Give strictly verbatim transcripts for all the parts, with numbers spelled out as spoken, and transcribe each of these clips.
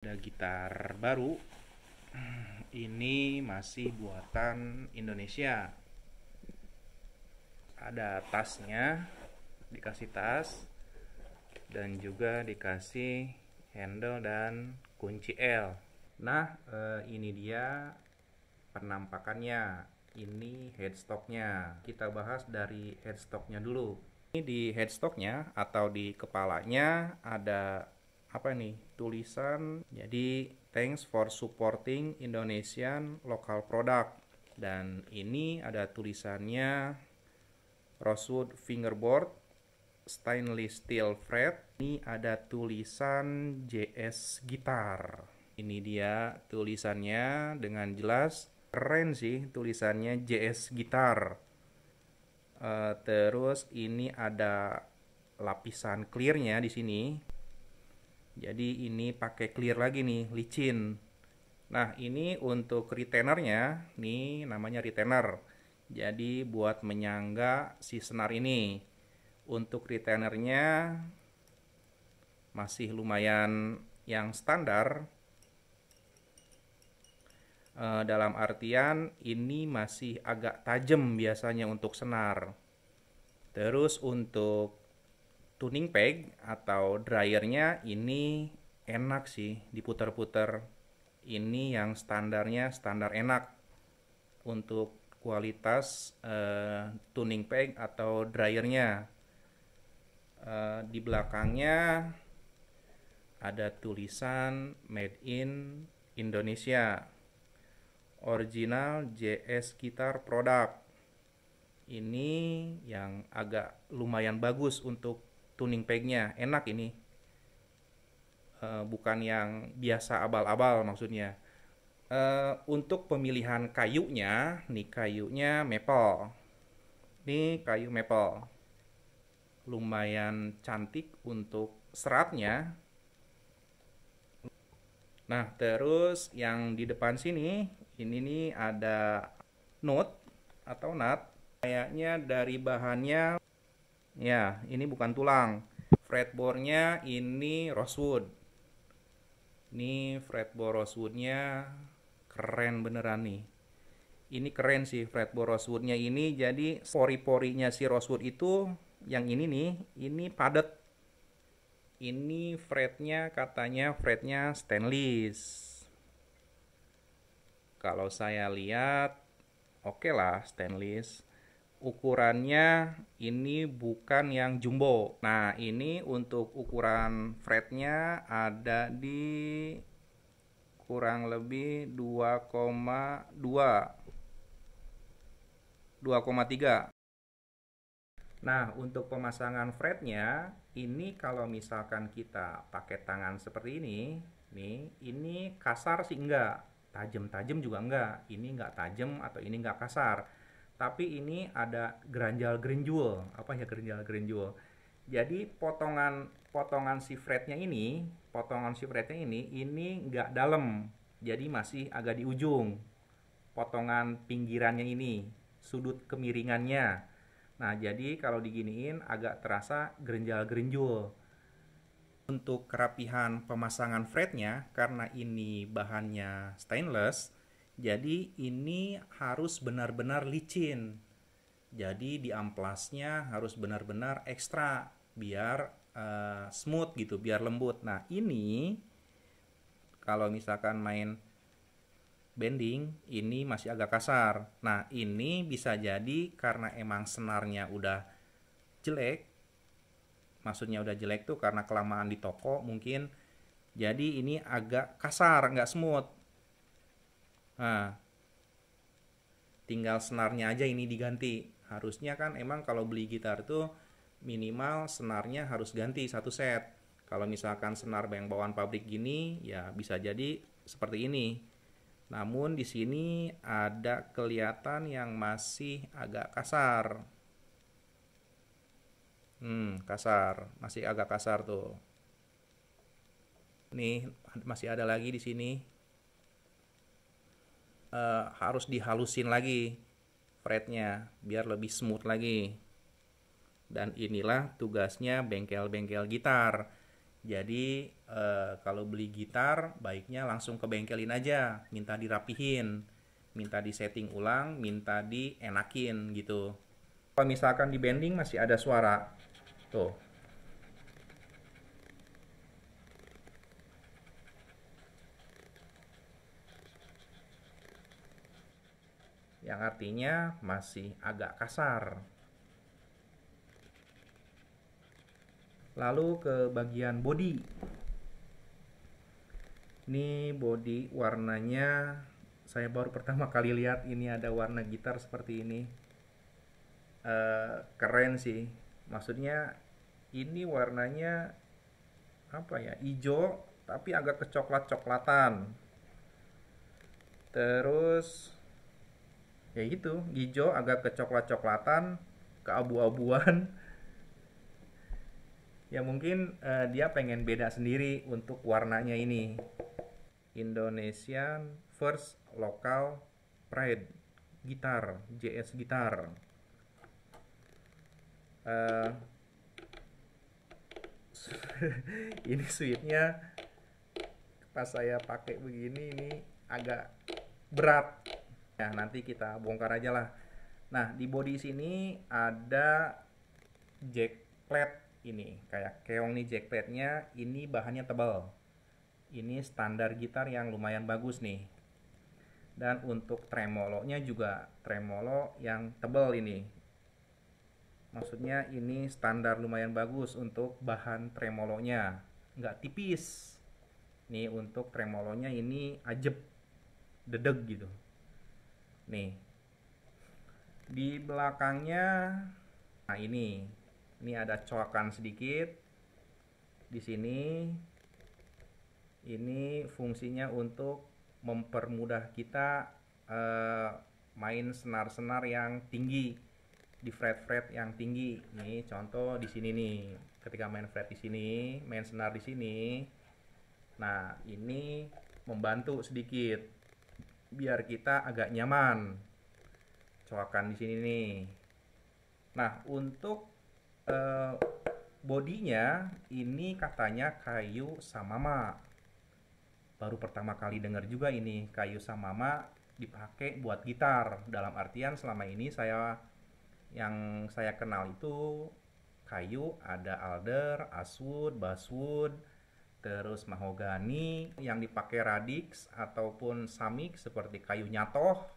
Ada gitar baru, ini masih buatan Indonesia. Ada tasnya, dikasih tas, dan juga dikasih handle dan kunci L. Nah, ini dia penampakannya. Ini headstocknya. Kita bahas dari headstocknya dulu. Ini di headstocknya atau di kepalanya ada apa nih, tulisan jadi thanks for supporting Indonesian local product, dan ini ada tulisannya rosewood fingerboard stainless steel fret. Ini ada tulisan J S Gitar. Ini dia tulisannya dengan jelas, keren sih tulisannya J S Gitar. Uh, terus ini ada lapisan clearnya di sini. Jadi ini pakai clear lagi nih, licin. Nah, ini untuk retainernya, nih namanya retainer. Jadi buat menyangga si senar ini. Untuk retainernya masih lumayan yang standar. E, dalam artian ini masih agak tajam biasanya untuk senar. Terus untuk tuning peg atau dryernya ini enak sih diputer-puter. Ini yang standarnya standar enak. Untuk kualitas uh, tuning peg atau dryernya. Uh, di belakangnya ada tulisan Made in Indonesia. Original J S Gitar product. Ini yang agak lumayan bagus untuk tuning pegnya, enak ini, e, bukan yang biasa abal-abal maksudnya. E, untuk pemilihan kayunya, nih kayunya maple, ini kayu maple, lumayan cantik untuk seratnya. Nah, terus yang di depan sini, ini nih ada note atau nut, kayaknya dari bahannya. Ya, ini bukan tulang. Fretboardnya ini rosewood. Ini fretboard rosewoodnya keren beneran nih. Ini keren sih fretboard rosewoodnya ini. Jadi pori-porinya si rosewood itu, yang ini nih, ini padat. Ini fretnya katanya fretnya stainless. Kalau saya lihat, oke lah stainless. Ukurannya ini bukan yang jumbo. Nah, ini untuk ukuran fretnya ada di kurang lebih dua koma dua, dua koma tiga. Nah, untuk pemasangan fretnya, ini kalau misalkan kita pakai tangan seperti ini, nih, ini kasar sih enggak, tajam-tajam juga enggak. Ini enggak tajam atau ini enggak kasar. Tapi ini ada geranjal-gerenjul, apa ya geranjal-gerenjul. Jadi potongan potongan si fretnya ini, potongan si fretnya ini, ini nggak dalam, jadi masih agak di ujung. Potongan pinggirannya ini, sudut kemiringannya. Nah, jadi kalau diginiin agak terasa geranjal-gerenjul. Untuk kerapihan pemasangan fretnya, karena ini bahannya stainless, jadi ini harus benar-benar licin. Jadi di amplasnya harus benar-benar ekstra biar uh, smooth gitu, biar lembut. Nah, ini kalau misalkan main bending ini masih agak kasar. Nah, ini bisa jadi karena emang senarnya udah jelek. Maksudnya udah jelek tuh karena kelamaan di toko mungkin. Jadi ini agak kasar, nggak smooth. Nah, tinggal senarnya aja ini diganti. Harusnya kan emang kalau beli gitar tuh minimal senarnya harus ganti satu set. Kalau misalkan senar yang bawaan pabrik gini, ya bisa jadi seperti ini. Namun di sini ada kelihatan yang masih agak kasar. Hmm, kasar, masih agak kasar tuh. Nih, masih ada lagi di sini. Uh, harus dihalusin lagi fretnya biar lebih smooth lagi. Dan inilah tugasnya bengkel-bengkel gitar. Jadi eh, kalau beli gitar baiknya langsung ke bengkelin aja, minta dirapihin, minta disetting ulang, minta dienakin gitu. Kalau misalkan di bending masih ada suara, tuh. Yang artinya masih agak kasar. Lalu ke bagian body. Ini body warnanya, saya baru pertama kali lihat ini ada warna gitar seperti ini. E, keren sih. Maksudnya ini warnanya apa ya? Hijau tapi agak kecoklat-coklatan. Terus ya gitu, hijau agak kecoklat-coklatan, keabu-abuan. Ya mungkin uh, dia pengen beda sendiri untuk warnanya ini. Indonesian First Local Pride Gitar, J S Gitar. Uh, ini sweepnya pas saya pakai begini ini agak berat. Ya nanti kita bongkar aja lah. Nah di body sini ada jackplate. Ini kayak keong nih jackplate-nya, ini bahannya tebal. Ini standar gitar yang lumayan bagus nih. Dan untuk tremolonya juga tremolo yang tebal ini. Maksudnya ini standar lumayan bagus untuk bahan tremolonya, nggak tipis. Nih untuk tremolonya ini ajeb, dedeg gitu. Nih di belakangnya, nah ini. Ini ada coakan sedikit di sini. Ini fungsinya untuk mempermudah kita eh, main senar-senar yang tinggi di fret-fret yang tinggi. Nih contoh di sini nih, ketika main fret di sini, main senar di sini. Nah ini membantu sedikit biar kita agak nyaman. Coakan di sini nih. Nah untuk Uh, bodinya ini katanya kayu samama. Baru pertama kali dengar juga ini kayu samama dipakai buat gitar. Dalam artian selama ini saya yang saya kenal itu kayu, ada alder, aswood, basswood, terus mahogani, yang dipakai radix ataupun samik seperti kayu nyatoh,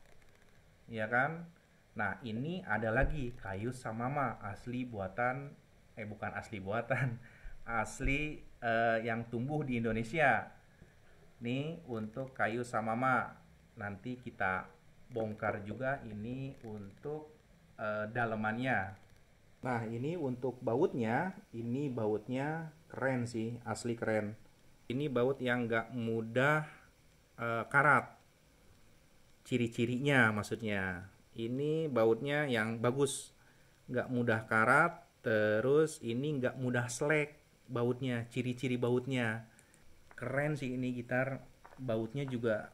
ya kan? Nah ini ada lagi kayu samama asli buatan, eh bukan asli buatan, asli eh, yang tumbuh di Indonesia. Nih untuk kayu samama nanti kita bongkar juga ini untuk eh, dalemannya. Nah ini untuk bautnya, ini bautnya keren sih, asli keren. Ini baut yang nggak mudah eh, karat, ciri-cirinya maksudnya. Ini bautnya yang bagus, nggak mudah karat, terus ini nggak mudah selek bautnya, ciri-ciri bautnya. Keren sih ini gitar, bautnya juga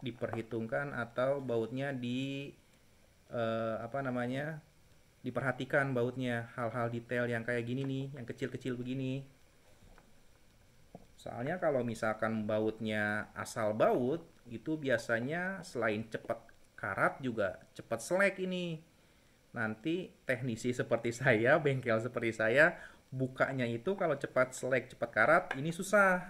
diperhitungkan atau bautnya di, eh, apa namanya, diperhatikan bautnya, hal-hal detail yang kayak gini nih, yang kecil-kecil begini. Soalnya kalau misalkan bautnya asal baut, itu biasanya selain cepat karat juga cepat selek ini. Nanti teknisi seperti saya, bengkel seperti saya, bukanya itu kalau cepat selek, cepat karat, ini susah.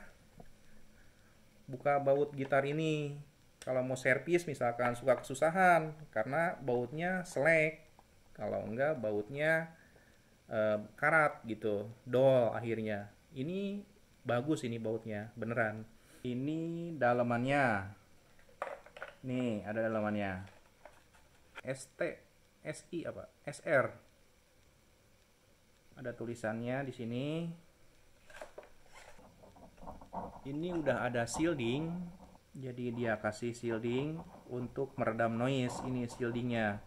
Buka baut gitar ini. Kalau mau servis misalkan suka kesusahan karena bautnya selek. Kalau enggak bautnya eh, karat gitu, dol akhirnya. Ini bagus ini bautnya, beneran. Ini dalemannya. Nih, ada dalemannya. S T, S I apa? S R. Ada tulisannya di sini. Ini udah ada shielding. Jadi dia kasih shielding untuk meredam noise. Ini shieldingnya.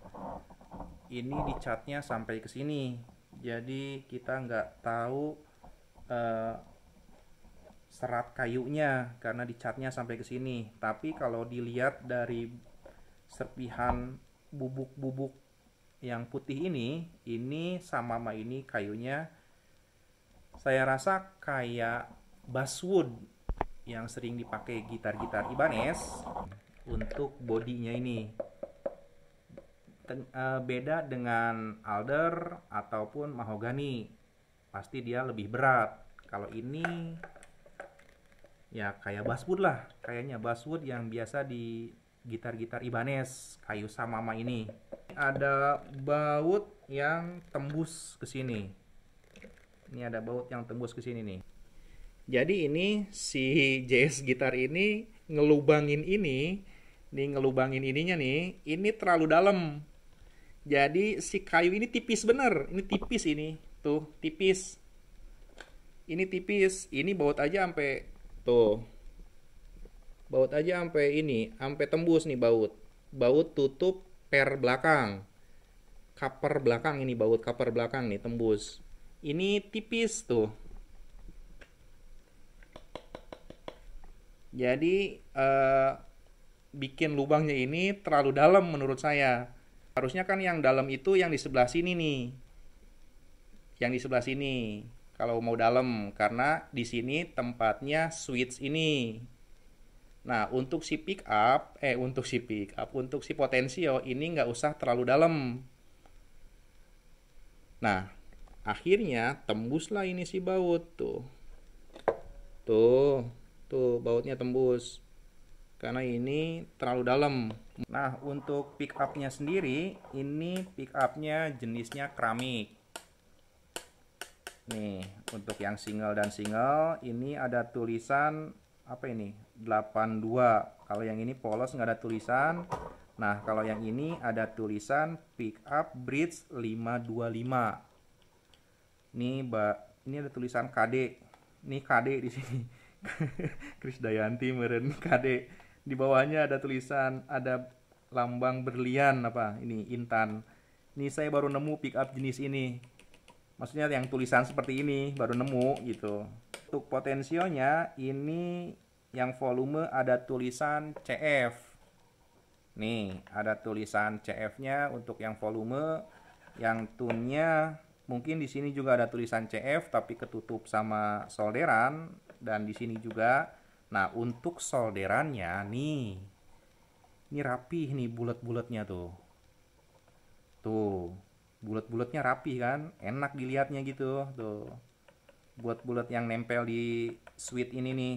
Ini dicatnya sampai ke sini. Jadi kita nggak tahu eh, serat kayunya karena dicatnya sampai ke sini. Tapi kalau dilihat dari serpihan bubuk-bubuk yang putih ini, ini samama ini kayunya saya rasa kayak basswood yang sering dipakai gitar-gitar Ibanez untuk bodinya ini. Ten, uh, beda dengan alder ataupun mahogani, pasti dia lebih berat. Kalau ini ya kayak basswood lah, kayaknya basswood yang biasa di gitar-gitar Ibanez kayu samama ini. Ada baut yang tembus ke sini. Ini ada baut yang tembus ke sini nih. Jadi ini si J S Gitar ini ngelubangin ini, nih ngelubangin ininya nih. Ini terlalu dalam. Jadi si kayu ini tipis bener, ini tipis ini, tuh tipis, ini tipis, ini baut aja sampai tuh, baut aja sampai ini, sampai tembus nih baut, baut tutup per belakang, cover belakang ini baut cover belakang nih tembus, ini tipis tuh. Jadi eh, bikin lubangnya ini terlalu dalam menurut saya. Harusnya kan yang dalam itu yang di sebelah sini nih. Yang di sebelah sini. Kalau mau dalam, karena di sini tempatnya switch ini. Nah, untuk si pick up, eh untuk si pick up, untuk si potensio ini nggak usah terlalu dalam. Nah, akhirnya tembuslah ini si baut tuh. Tuh, tuh bautnya tembus. Karena ini terlalu dalam. Nah, untuk pick up-nya sendiri, ini pick up-nya jenisnya keramik. Nih, untuk yang single dan single, ini ada tulisan apa ini? delapan dua. Kalau yang ini polos nggak ada tulisan. Nah, kalau yang ini ada tulisan pick up bridge lima dua lima. Nih, Mbak, ini ada tulisan K D. Nih K D di sini. Krisdayanti meren K D. Di bawahnya ada tulisan, ada lambang berlian apa ini, intan. Ini saya baru nemu pick up jenis ini, maksudnya yang tulisan seperti ini baru nemu gitu. Untuk potensionya ini yang volume ada tulisan C F nih, ada tulisan C F nya untuk yang volume. Yang tunnya mungkin di sini juga ada tulisan C F tapi ketutup sama solderan, dan di sini juga. Nah, untuk solderannya nih, ini rapih nih bulat-bulatnya tuh. Tuh, bulat-bulatnya rapih kan, enak dilihatnya gitu. Tuh, bulat-bulat yang nempel di switch ini nih.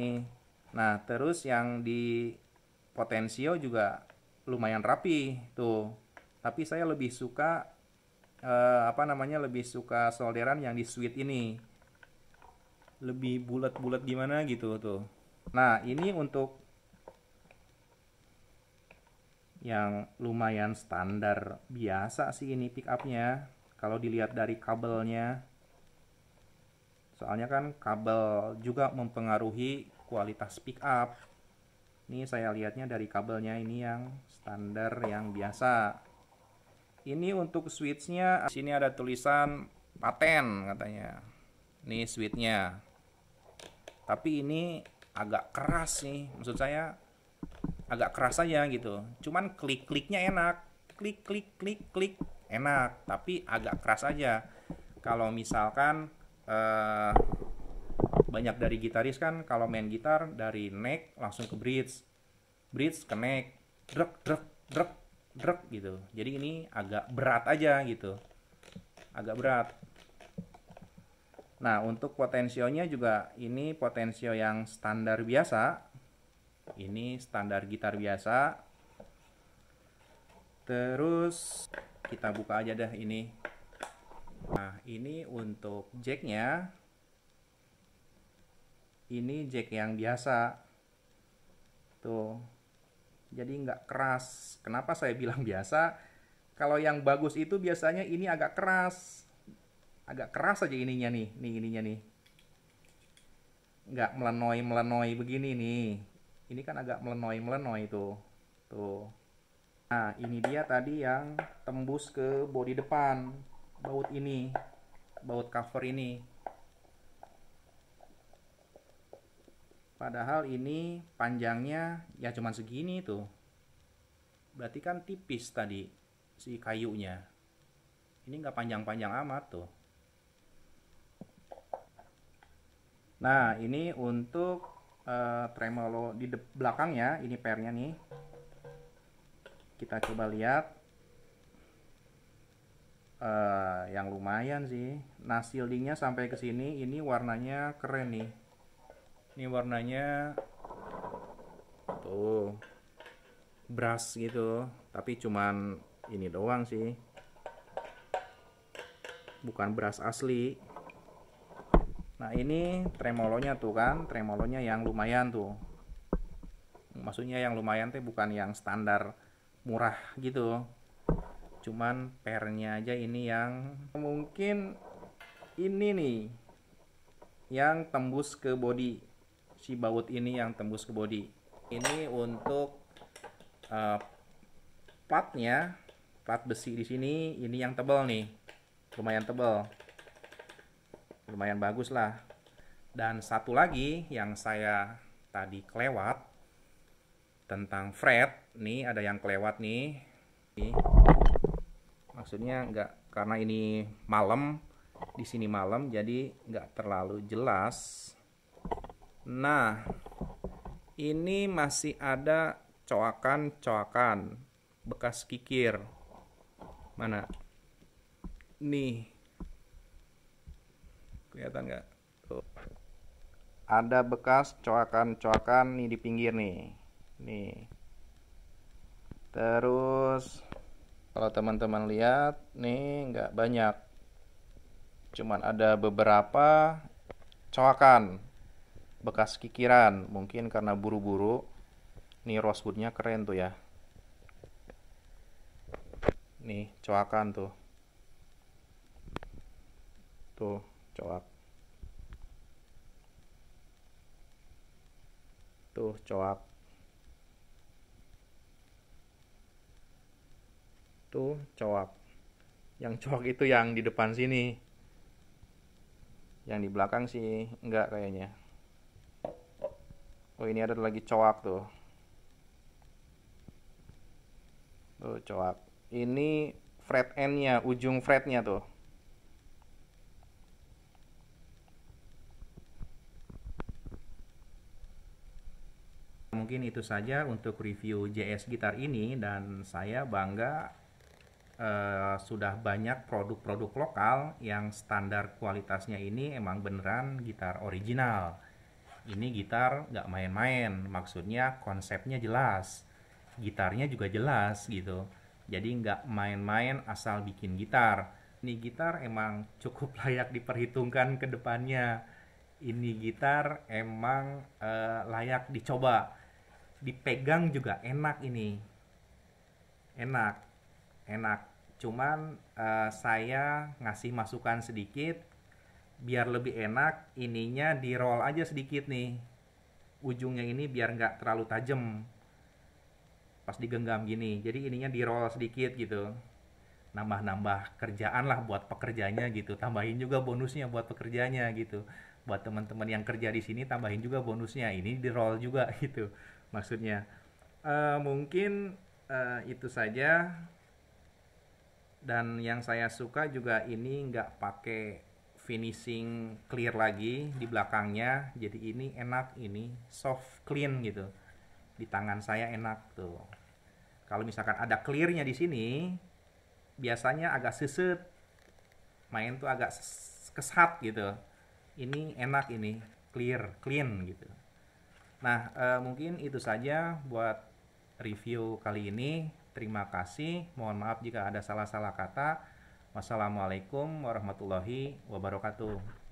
Nih, nah terus yang di potensio juga lumayan rapih tuh. Tapi saya lebih suka, eh, apa namanya, lebih suka solderan yang di switch ini. Lebih bulat-bulat gimana gitu tuh. Nah, ini untuk yang lumayan standar biasa sih ini pick up-nya kalau dilihat dari kabelnya. Soalnya kan kabel juga mempengaruhi kualitas pick up. Ini saya lihatnya dari kabelnya, ini yang standar yang biasa. Ini untuk switch-nya di sini ada tulisan paten katanya. Nih switch-nya. Tapi ini agak keras nih, maksud saya agak keras aja gitu. Cuman klik-kliknya enak, klik klik klik klik enak, tapi agak keras aja. Kalau misalkan eh, banyak dari gitaris kan kalau main gitar dari neck langsung ke bridge, bridge ke neck, drek drek drek drek gitu. Jadi ini agak berat aja gitu, agak berat. Nah, untuk potensionya juga ini potensio yang standar biasa. Ini standar gitar biasa. Terus kita buka aja dah ini. Nah, ini untuk jacknya. Ini jack yang biasa. Tuh. Jadi nggak keras. Kenapa saya bilang biasa? Kalau yang bagus itu biasanya ini agak keras. Agak keras aja ininya nih, nih ininya nih. Nggak melenoi-melenoi begini nih. Ini kan agak melenoi-melenoi tuh. Tuh. Nah, ini dia tadi yang tembus ke bodi depan. Baut ini. Baut cover ini. Padahal ini panjangnya ya cuman segini tuh. Berarti kan tipis tadi si kayunya. Ini nggak panjang-panjang amat tuh. Nah, ini untuk uh, tremolo di belakangnya, ini pernya nih. Kita coba lihat. Uh, yang lumayan sih. Nah, shieldingnya sampai ke sini, ini warnanya keren nih. Ini warnanya tuh brass gitu, tapi cuman ini doang sih. Bukan brass asli. Nah, ini tremolonya tuh kan, tremolonya yang lumayan tuh. Maksudnya yang lumayan tuh bukan yang standar murah gitu. Cuman pernya aja ini yang mungkin ini nih yang tembus ke body, si baut ini yang tembus ke body. Ini untuk uh, platnya, plat besi di sini ini yang tebal nih, lumayan tebal, lumayan bagus lah. Dan satu lagi yang saya tadi kelewat tentang fret nih, ada yang kelewat nih. Nih. Maksudnya nggak, karena ini malam, di sini malam jadi nggak terlalu jelas. Nah, ini masih ada coakan-coakan bekas kikir. Mana? Nih. Kelihatan nggak? Tuh. Ada bekas coakan-coakan nih di pinggir nih. Nih. Terus kalau teman-teman lihat, nih nggak banyak, cuman ada beberapa coakan bekas kikiran, mungkin karena buru-buru. Nih rosewoodnya keren tuh ya, nih coakan tuh, tuh coak, tuh coak. Tuh coak, yang coak itu yang di depan sini, yang di belakang sih enggak kayaknya. Oh, ini ada lagi coak tuh, tuh coak. Ini fret endnya, ujung fretnya tuh. Mungkin itu saja untuk review J S Gitar ini, dan saya bangga. Uh, sudah banyak produk-produk lokal yang standar kualitasnya ini emang beneran gitar original. Ini gitar nggak main-main, maksudnya konsepnya jelas, gitarnya juga jelas gitu. Jadi nggak main-main asal bikin gitar. Ini gitar emang cukup layak diperhitungkan ke depannya. Ini gitar emang uh, layak dicoba, dipegang juga enak ini, enak, enak. Cuman uh, saya ngasih masukan sedikit biar lebih enak, ininya di roll aja sedikit nih, ujungnya ini biar nggak terlalu tajam pas digenggam gini. Jadi ininya di roll sedikit gitu, nambah-nambah kerjaan lah buat pekerjanya gitu, tambahin juga bonusnya buat pekerjanya gitu. Buat teman-teman yang kerja di sini tambahin juga bonusnya, ini di roll juga gitu maksudnya. Uh, mungkin uh, itu saja. Dan yang saya suka juga ini nggak pakai finishing clear lagi di belakangnya. Jadi ini enak, ini soft clean gitu. Di tangan saya enak tuh. Kalau misalkan ada clearnya di sini, biasanya agak seset. Main tuh agak kesat gitu. Ini enak ini, clear, clean gitu. Nah, eh, mungkin itu saja buat review kali ini. Terima kasih, mohon maaf jika ada salah-salah kata. Wassalamualaikum warahmatullahi wabarakatuh.